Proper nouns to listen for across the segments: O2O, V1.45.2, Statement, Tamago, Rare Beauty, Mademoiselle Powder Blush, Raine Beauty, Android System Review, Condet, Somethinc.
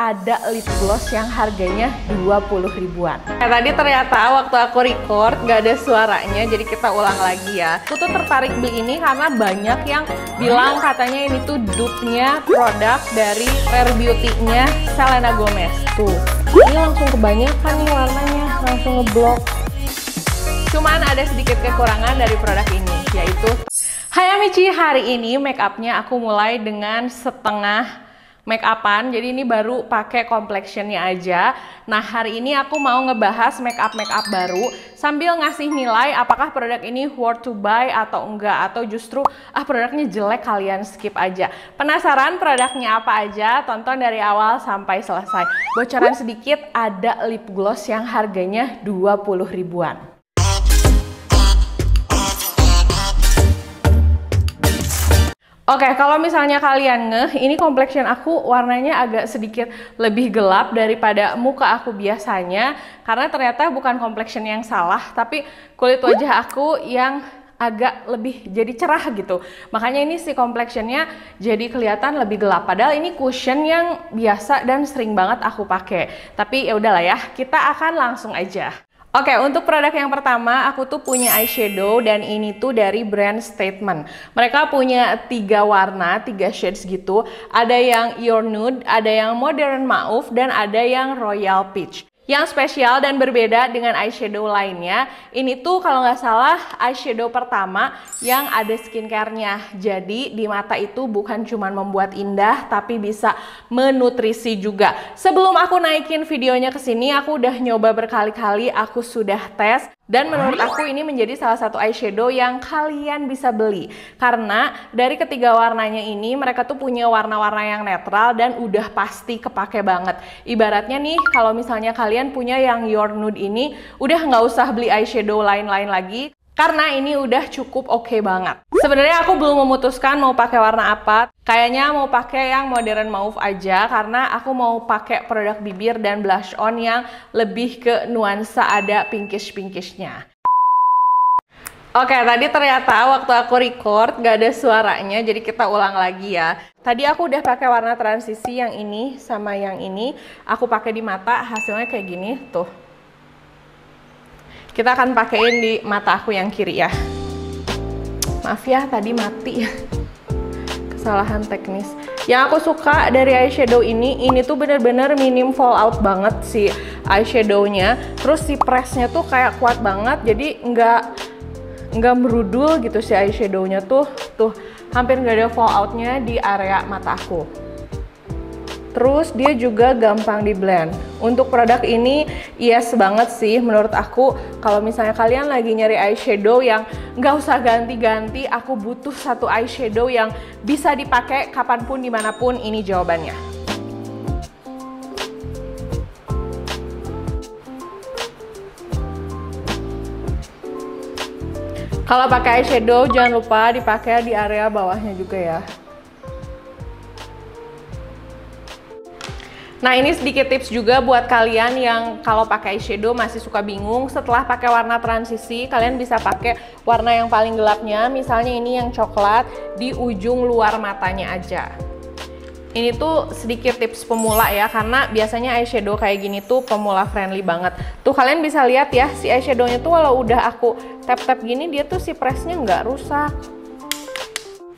ada lip gloss yang harganya 20 ribuan. Nah, tadi ternyata waktu aku record gak ada suaranya, jadi kita ulang lagi ya. Aku tuh tertarik beli ini karena banyak yang bilang katanya ini tuh dupe-nya produk dari Rare Beauty-nya Selena Gomez. Tuh, ini langsung kebanyakan nih warnanya, langsung ngeblok. Cuman ada sedikit kekurangan dari produk ini, yaitu... Hai Amici, hari ini make up-nya aku mulai dengan setengah make upan, jadi ini baru pakai complexion-nya aja. Nah, hari ini aku mau ngebahas make up baru sambil ngasih nilai apakah produk ini worth to buy atau enggak, atau justru produknya jelek kalian skip aja. Penasaran produknya apa aja? Tonton dari awal sampai selesai. Bocoran sedikit, ada lip gloss yang harganya 20 ribuan. Oke, kalau misalnya kalian ngeh, ini complexion aku warnanya agak sedikit lebih gelap daripada muka aku biasanya, karena ternyata bukan complexion yang salah, tapi kulit wajah aku yang agak lebih jadi cerah gitu. Makanya ini si complexionnya jadi kelihatan lebih gelap. Padahal ini cushion yang biasa dan sering banget aku pakai. Tapi ya udahlah ya, kita akan langsung aja. Oke, untuk produk yang pertama, aku tuh punya eyeshadow dan ini tuh dari brand Statement. Mereka punya 3 warna, 3 shades gitu. Ada yang Your Nude, ada yang Modern Mauf, dan ada yang Royal Peach. Yang spesial dan berbeda dengan eyeshadow lainnya, ini tuh kalau nggak salah eyeshadow pertama yang ada skincare-nya. Jadi di mata itu bukan cuma membuat indah, tapi bisa menutrisi juga. Sebelum aku naikin videonya ke sini, aku udah nyoba berkali-kali, aku sudah tes. Dan menurut aku ini menjadi salah satu eyeshadow yang kalian bisa beli. Karena dari ketiga warnanya ini, mereka tuh punya warna-warna yang netral dan udah pasti kepake banget. Ibaratnya nih, kalau misalnya kalian punya yang Your Nude ini, udah nggak usah beli eyeshadow lain-lain lagi. Karena ini udah cukup oke banget. Sebenarnya aku belum memutuskan mau pakai warna apa. Kayaknya mau pakai yang Modern Mauf aja, karena aku mau pakai produk bibir dan blush on yang lebih ke nuansa ada pinkish-pinkishnya. Oke, tadi ternyata waktu aku record gak ada suaranya, jadi kita ulang lagi ya. Tadi aku udah pakai warna transisi yang ini sama yang ini. Aku pakai di mata, hasilnya kayak gini tuh. Kita akan pakaiin di mata aku yang kiri ya. Maaf ya, tadi mati ya. Kesalahan teknis. Yang aku suka dari eyeshadow ini tuh bener-bener minim fallout banget si eyeshadownya. Terus si pressnya tuh kayak kuat banget, jadi nggak merudul gitu si eyeshadownya tuh. Tuh, hampir nggak ada falloutnya di area mata aku. Terus dia juga gampang di blend. Untuk produk ini yes banget sih menurut aku. Kalau misalnya kalian lagi nyari eyeshadow yang nggak usah ganti-ganti, aku butuh satu eyeshadow yang bisa dipakai kapanpun dimanapun, ini jawabannya. Kalau pakai eyeshadow jangan lupa dipakai di area bawahnya juga ya. Nah, ini sedikit tips juga buat kalian yang kalau pakai eyeshadow masih suka bingung. Setelah pakai warna transisi, kalian bisa pakai warna yang paling gelapnya. Misalnya ini yang coklat di ujung luar matanya aja. Ini tuh sedikit tips pemula ya, karena biasanya eyeshadow kayak gini tuh pemula friendly banget. Tuh, kalian bisa lihat ya, si eyeshadownya tuh walau udah aku tap-tap gini, dia tuh si pressnya nggak rusak.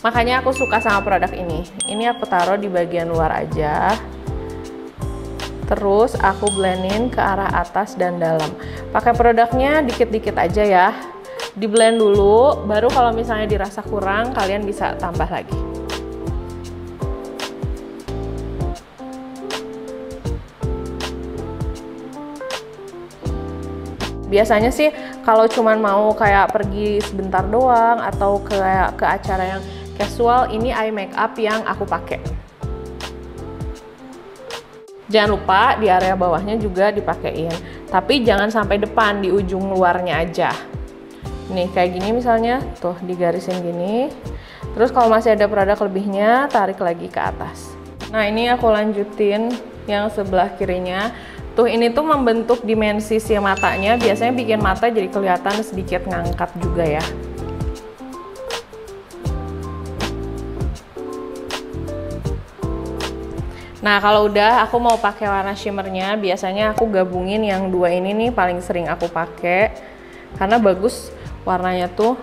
Makanya aku suka sama produk ini. Ini aku taruh di bagian luar aja. Terus aku blendin ke arah atas dan dalam. Pakai produknya dikit-dikit aja ya. Di blend dulu, baru kalau misalnya dirasa kurang, kalian bisa tambah lagi. Biasanya sih kalau cuman mau kayak pergi sebentar doang atau kayak ke acara yang casual, ini eye makeup yang aku pakai. Jangan lupa di area bawahnya juga dipakein, tapi jangan sampai depan, di ujung luarnya aja. Nih kayak gini misalnya, tuh digarisin gini. Terus kalau masih ada produk lebihnya, tarik lagi ke atas. Nah, ini aku lanjutin yang sebelah kirinya. Tuh, ini tuh membentuk dimensi si matanya, biasanya bikin mata jadi kelihatan sedikit ngangkat juga ya. Nah, kalau udah aku mau pakai warna shimmernya, biasanya aku gabungin yang dua ini nih, paling sering aku pakai karena bagus warnanya tuh.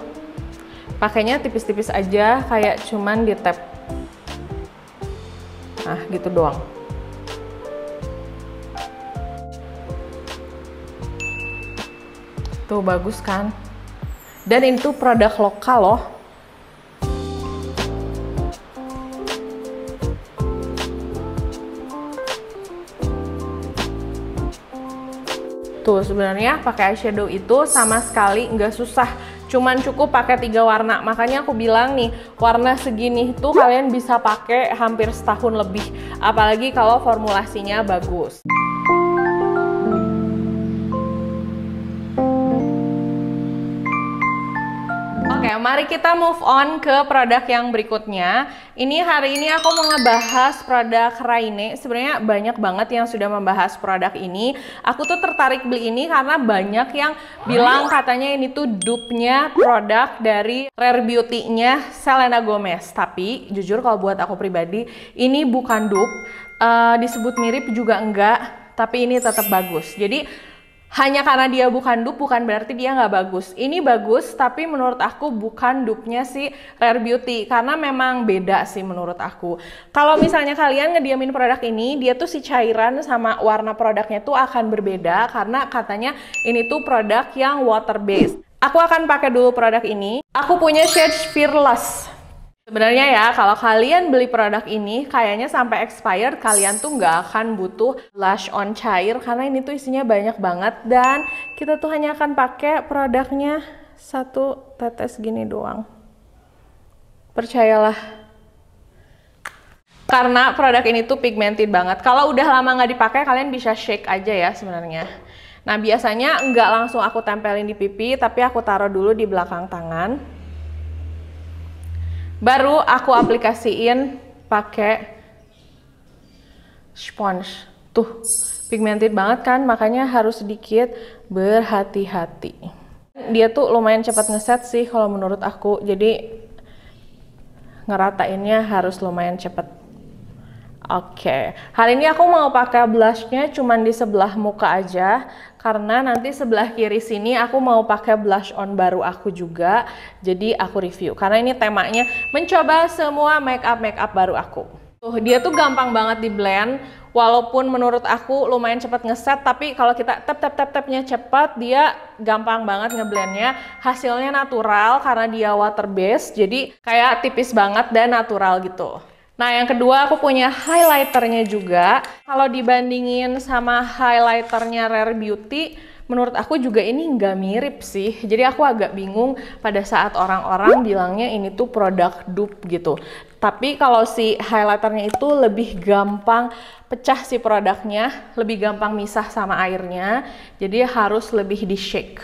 Pakainya tipis-tipis aja, kayak cuman di tap. Nah, gitu doang. Tuh bagus kan? Dan itu produk lokal loh. Tuh sebenarnya pakai eyeshadow itu sama sekali nggak susah, cuman cukup pakai 3 warna. Makanya aku bilang nih, warna segini tuh kalian bisa pakai hampir setahun lebih, apalagi kalau formulasinya bagus. Oke, mari kita move on ke produk yang berikutnya. Ini hari ini aku mau ngebahas produk Raine. Sebenarnya banyak banget yang sudah membahas produk ini. Aku tuh tertarik beli ini karena banyak yang bilang katanya ini tuh dupe-nya produk dari Rare Beauty-nya Selena Gomez. Tapi jujur kalau buat aku pribadi, ini bukan dupe. Disebut mirip juga enggak, tapi ini tetap bagus. Jadi hanya karena dia bukan dupe bukan berarti dia nggak bagus. Ini bagus, tapi menurut aku bukan dupe-nya si Rare Beauty karena memang beda sih menurut aku. Kalau misalnya kalian ngediamin produk ini, dia tuh si cairan sama warna produknya tuh akan berbeda karena katanya ini tuh produk yang water based. Aku akan pakai dulu produk ini. Aku punya shade Fearless. Sebenarnya ya, kalau kalian beli produk ini, kayaknya sampai expired kalian tuh nggak akan butuh blush on cair karena ini tuh isinya banyak banget dan kita tuh hanya akan pakai produknya 1 tetes gini doang. Percayalah. Karena produk ini tuh pigmented banget. Kalau udah lama nggak dipakai, kalian bisa shake aja ya sebenarnya. Nah, biasanya nggak langsung aku tempelin di pipi, tapi aku taruh dulu di belakang tangan. Baru aku aplikasiin pakai sponge. Tuh, pigmented banget kan, makanya harus sedikit berhati-hati. Dia tuh lumayan cepat ngeset sih kalau menurut aku, jadi ngeratainnya harus lumayan cepat. Oke, hari ini aku mau pakai blushnya cuman di sebelah muka aja, karena nanti sebelah kiri sini aku mau pakai blush on baru aku juga, jadi aku review karena ini temanya mencoba semua make up baru aku. Tuh, dia tuh gampang banget di blend, walaupun menurut aku lumayan cepat ngeset, tapi kalau kita tap-tapnya cepat, dia gampang banget ngeblendnya. Hasilnya natural karena dia water based, jadi kayak tipis banget dan natural gitu. Nah, yang kedua aku punya highlighternya juga. Kalau dibandingin sama highlighternya Rare Beauty, menurut aku juga ini nggak mirip sih. Jadi aku agak bingung pada saat orang-orang bilangnya ini tuh produk dupe gitu. Tapi kalau si highlighternya itu lebih gampang pecah si produknya, lebih gampang misah sama airnya, jadi harus lebih di-shake.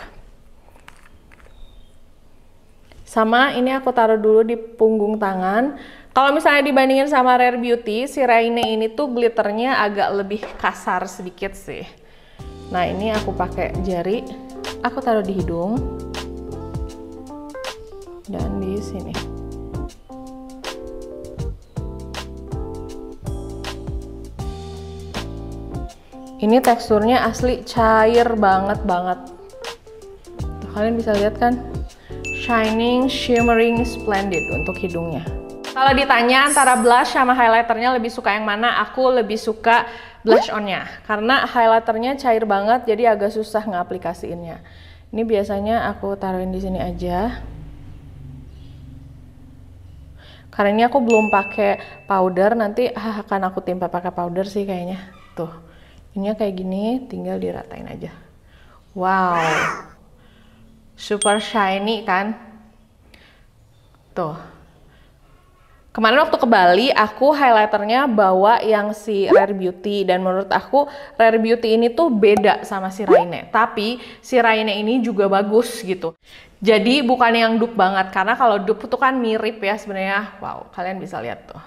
Sama, ini aku taruh dulu di punggung tangan. Kalau misalnya dibandingin sama Rare Beauty, si Raine ini tuh glitternya agak lebih kasar sedikit sih. Nah, ini aku pakai jari, aku taruh di hidung dan di sini. Ini teksturnya asli cair banget. Tuh, kalian bisa lihat kan? Shining, shimmering, splendid untuk hidungnya. Kalau ditanya antara blush sama highlighternya lebih suka yang mana, aku lebih suka blush on-nya. Karena highlighternya cair banget, jadi agak susah ngeaplikasiinnya. Ini biasanya aku taruhin di sini aja. Karena ini aku belum pakai powder, nanti akan aku timpa pakai powder sih kayaknya. Tuh, ini kayak gini, tinggal diratain aja. Wow, super shiny kan? Tuh. Kemarin waktu ke Bali, aku highlighternya bawa yang si Rare Beauty dan menurut aku Rare Beauty ini tuh beda sama si Raine. Tapi si Raine ini juga bagus gitu. Jadi bukan yang dupe banget karena kalau dupe tuh kan mirip ya sebenarnya. Wow, kalian bisa lihat tuh.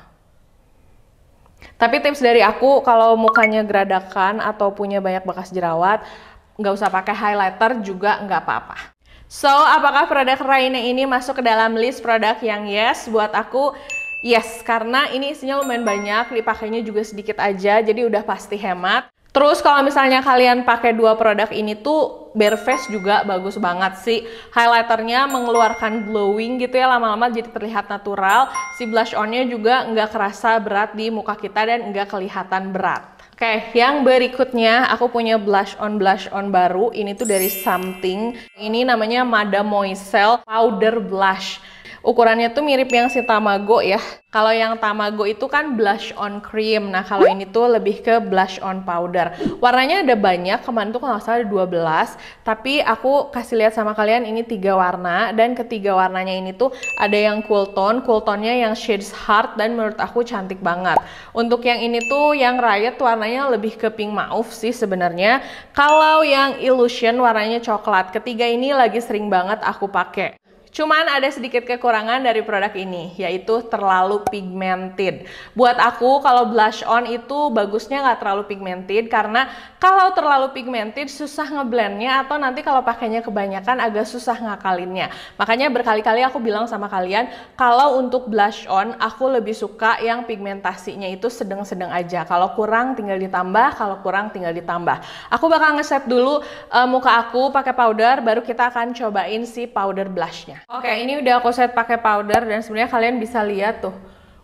Tapi tips dari aku kalau mukanya geradakan atau punya banyak bekas jerawat, nggak usah pakai highlighter juga nggak apa-apa. So, apakah produk Raine ini masuk ke dalam list produk yang yes buat aku? Yes, karena ini isinya lumayan banyak, dipakainya juga sedikit aja, jadi udah pasti hemat. Terus kalau misalnya kalian pakai dua produk ini tuh bare face juga bagus banget sih. Highlighternya mengeluarkan glowing gitu ya, lama-lama jadi terlihat natural. Si blush onnya juga nggak kerasa berat di muka kita dan nggak kelihatan berat. Oke, yang berikutnya aku punya blush on baru. Ini tuh dari Somethinc. Ini namanya Mademoiselle Powder Blush. Ukurannya tuh mirip yang si Tamago ya. Kalau yang Tamago itu kan blush on cream. Nah, kalau ini tuh lebih ke blush on powder. Warnanya ada banyak. Kemarin tuh kalau nggak salah ada 12. Tapi aku kasih lihat sama kalian ini 3 warna. Dan ketiga warnanya ini tuh ada yang cool tone. Cool tone-nya yang shades hard. Dan menurut aku cantik banget. Untuk yang ini tuh yang riot warnanya lebih ke pink mauve sih sebenarnya. Kalau yang illusion warnanya coklat. Ketiga ini lagi sering banget aku pakai. Cuman ada sedikit kekurangan dari produk ini, yaitu terlalu pigmented. Buat aku kalau blush on itu bagusnya nggak terlalu pigmented, karena kalau terlalu pigmented susah ngeblendnya, atau nanti kalau pakainya kebanyakan agak susah ngakalinnya. Makanya berkali-kali aku bilang sama kalian, kalau untuk blush on aku lebih suka yang pigmentasinya itu sedang-sedang aja. Kalau kurang tinggal ditambah, kalau kurang tinggal ditambah. Aku bakal ngeset dulu muka aku pakai powder, baru kita akan cobain si powder blushnya. Oke, ini udah aku set pakai powder, dan sebenarnya kalian bisa lihat tuh,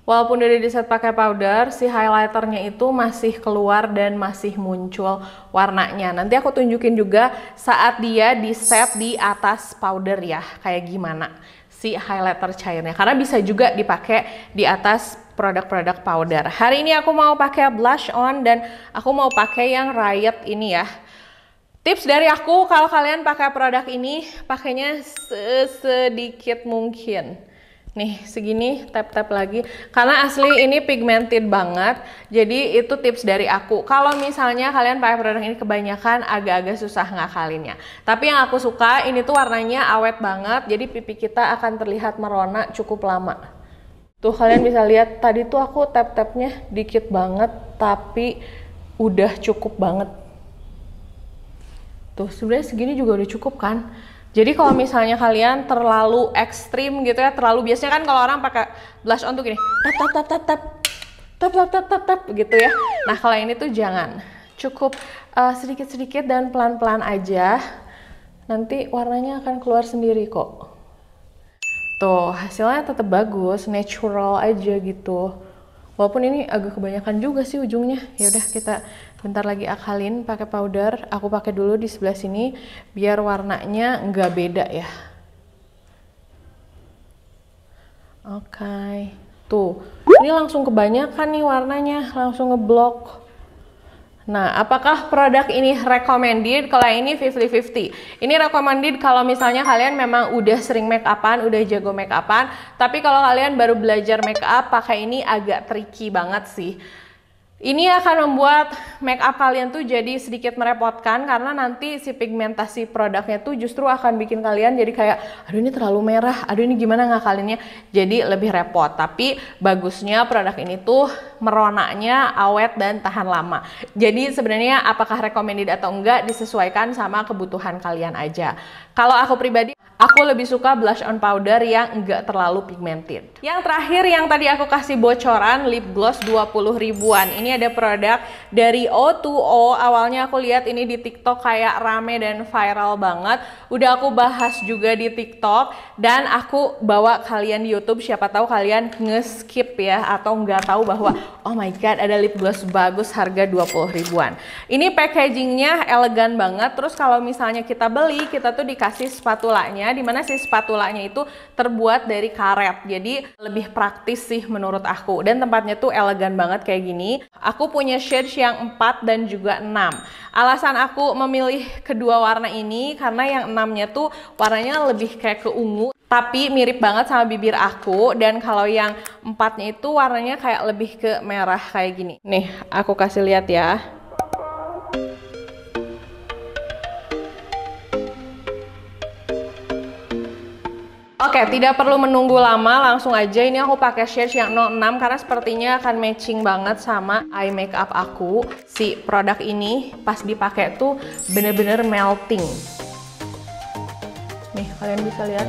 walaupun udah di set pakai powder, si highlighternya itu masih keluar dan masih muncul warnanya. Nanti aku tunjukin juga saat dia di set di atas powder ya, kayak gimana si highlighter cairnya, karena bisa juga dipakai di atas produk-produk powder. Hari ini aku mau pakai blush on dan aku mau pakai yang riot ini ya. Tips dari aku, kalau kalian pakai produk ini, pakainya sedikit mungkin. Nih, segini, tap-tap lagi. Karena asli ini pigmented banget, jadi itu tips dari aku. Kalau misalnya kalian pakai produk ini kebanyakan, agak-agak susah ngakalinnya. Tapi yang aku suka, ini tuh warnanya awet banget, jadi pipi kita akan terlihat merona cukup lama. Tuh, kalian bisa lihat, tadi tuh aku tap-tapnya dikit banget, tapi udah cukup banget. Tuh, sebenarnya segini juga udah cukup kan. Jadi kalau misalnya kalian terlalu ekstrim gitu ya, terlalu biasanya kan kalau orang pakai blush on tuh gini, tap tap tap tap tap tap tap tap tap tap gitu ya. Nah, kalau ini tuh jangan, cukup sedikit-sedikit dan pelan-pelan aja. Nanti warnanya akan keluar sendiri kok. Tuh, hasilnya tetap bagus, natural aja gitu. Walaupun ini agak kebanyakan juga sih ujungnya. Ya udah, kita bentar lagi akalin pakai powder. Aku pakai dulu di sebelah sini biar warnanya nggak beda ya. Oke. Tuh. Ini langsung kebanyakan nih warnanya, langsung ngeblok. Nah, apakah produk ini recommended? Kalau ini 50-50. Ini recommended kalau misalnya kalian memang udah sering make upan, udah jago make upan. Tapi kalau kalian baru belajar make up, pakai ini agak tricky banget sih. Ini akan membuat make up kalian tuh jadi sedikit merepotkan, karena nanti si pigmentasi produknya tuh justru akan bikin kalian jadi kayak, aduh ini terlalu merah, aduh ini gimana ngakalinnya, jadi lebih repot. Tapi bagusnya produk ini tuh meronanya awet dan tahan lama. Jadi sebenarnya apakah recommended atau enggak disesuaikan sama kebutuhan kalian aja. Kalau aku pribadi, aku lebih suka blush on powder yang enggak terlalu pigmented. Yang terakhir yang tadi aku kasih bocoran, lip gloss 20 ribuan. Ini ada produk dari O2O. Awalnya aku lihat ini di TikTok kayak rame dan viral banget. Udah aku bahas juga di TikTok, dan aku bawa kalian di YouTube. Siapa tahu kalian nge-skip ya, atau nggak tahu bahwa oh my god ada lip gloss bagus harga 20 ribuan. Ini packagingnya elegan banget. Terus kalau misalnya kita beli, kita tuh dikasih spatulanya, dimana sih spatulanya itu terbuat dari karet, jadi lebih praktis sih menurut aku, dan tempatnya tuh elegan banget kayak gini. Aku punya shades yang 4 dan juga 6. Alasan aku memilih kedua warna ini karena yang 6-nya tuh warnanya lebih kayak ke ungu, tapi mirip banget sama bibir aku. Dan kalau yang 4-nya itu warnanya kayak lebih ke merah kayak gini. Nih, aku kasih lihat ya. Oke, tidak perlu menunggu lama, langsung aja ini aku pakai shades yang 06 karena sepertinya akan matching banget sama eye makeup aku. Si produk ini pas dipakai tuh bener-bener melting. Nih, kalian bisa lihat.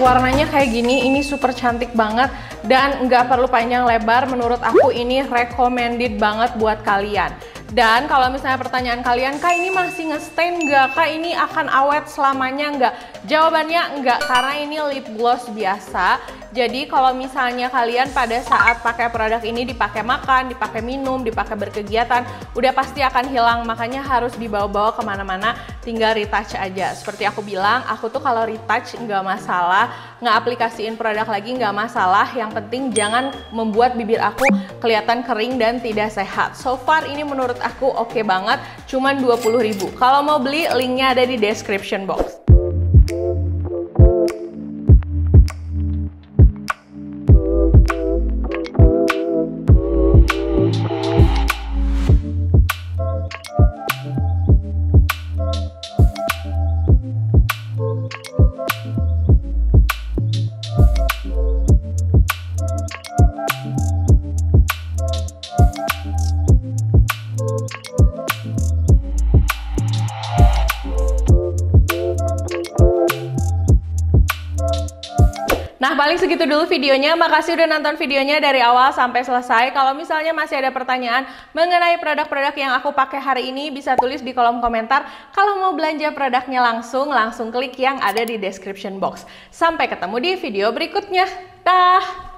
warnanya kayak gini, ini super cantik banget dan nggak perlu panjang lebar. Menurut aku ini recommended banget buat kalian. Dan kalau misalnya pertanyaan kalian, Kak ini masih nge-stain nggak? Kak ini akan awet selamanya nggak? Jawabannya nggak, karena ini lip gloss biasa. Jadi kalau misalnya kalian pada saat pakai produk ini dipakai makan, dipakai minum, dipakai berkegiatan, udah pasti akan hilang. Makanya harus dibawa-bawa kemana-mana, tinggal retouch aja. Seperti aku bilang, aku tuh kalau retouch nggak masalah, nggak aplikasiin produk lagi nggak masalah. Yang penting jangan membuat bibir aku kelihatan kering dan tidak sehat. So far ini menurut aku oke banget, cuman 20.000. Kalau mau beli, linknya ada di description box. Nah, paling segitu dulu videonya. Makasih udah nonton videonya dari awal sampai selesai. Kalau misalnya masih ada pertanyaan mengenai produk-produk yang aku pakai hari ini, bisa tulis di kolom komentar. Kalau mau belanja produknya langsung klik yang ada di description box. Sampai ketemu di video berikutnya. Dah!